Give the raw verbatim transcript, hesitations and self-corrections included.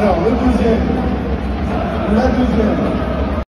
Alors, le deuxième, la deuxième.